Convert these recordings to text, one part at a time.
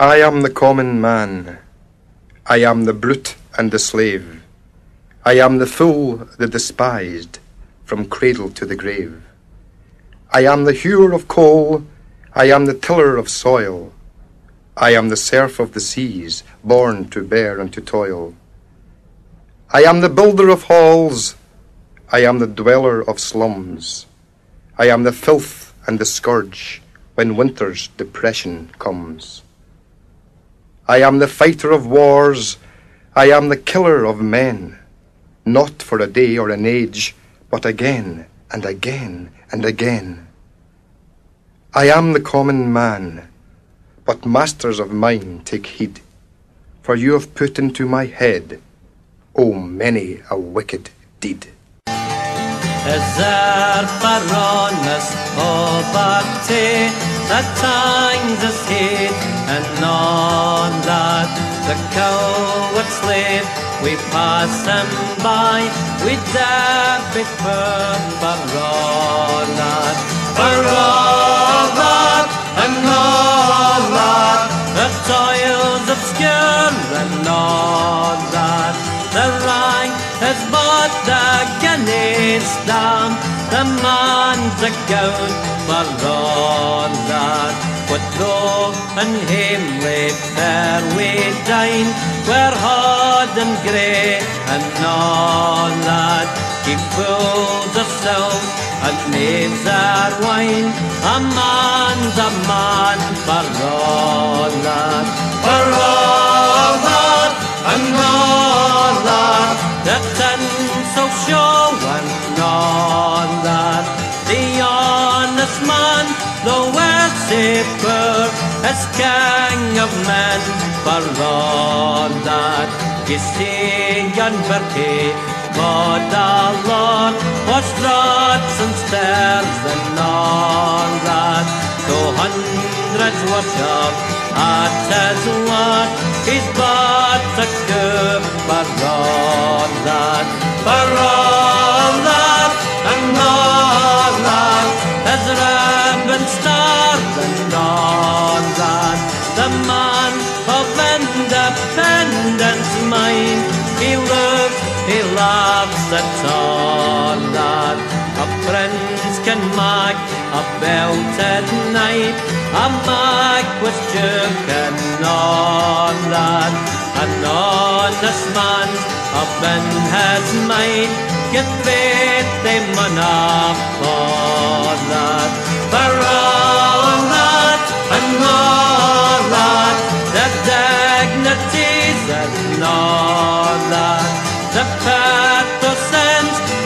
I am the common man. I am the brute and the slave. I am the fool, the despised, from cradle to the grave. I am the hewer of coal. I am the tiller of soil. I am the serf of the seas, born to bear and to toil. I am the builder of halls. I am the dweller of slums. I am the filth and the scourge when winter's depression comes. I am the fighter of wars. I am the killer of men, not for a day or an age, but again and again and again. I am the common man, but masters of mine take heed, for you have put into my head, oh, many a wicked deed. الزار فرانس أوباتي that times is hate and on that the coward slave we pass them by we dare prefer Baronat Baronat and all that the toils obscure and all that the right is but against them, the man's account for all that. But though in him we fare we dine, we're hard and grey and all that. He fools ourselves and makes our wine. A man for all that, for all that and all that. That's so sure and all that. The honest man, the worshipper, is king of men for all that. You see and working for the Lord, for struts and stairs and all that. Though hundreds worship at his word, he's but a curb for all that. For all that and all that, his ramp and stars and all that, the man of independence mind, he looks, he laughs at all that. A prince can mark a belt at night, a mark with joke and all that, an honest man up in his mind, get faith, they monarch for that. For all that and all that, the dignities and all that, the pathos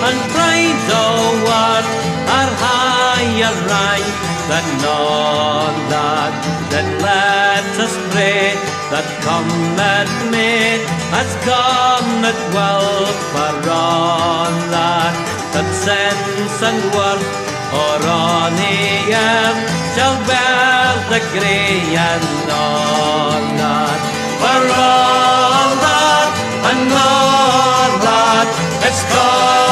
and pride award are higher rank than all that. Then let us pray that come at me has come at well for all that, that sense and worth or on the earth shall bear the grey and all that. For all that and all that, it's gone.